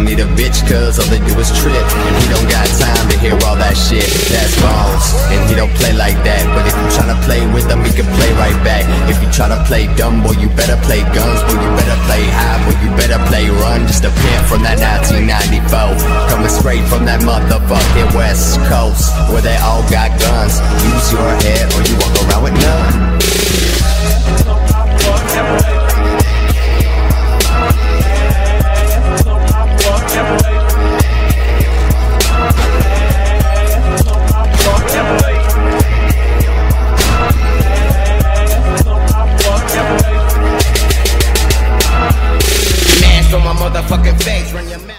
don't need a bitch, cause all they do is trip, and he don't got time to hear all that shit. That's balls, and he don't play like that. But if you tryna play with him, he can play right back. If you tryna play dumb, boy, you better play guns. Boy, you better play high, boy, you better play run. Just a pimp from that 1994, coming straight from that motherfucking West Coast, where they all got guns. Use your head or you walk around with none. Fucking face, run your mouth.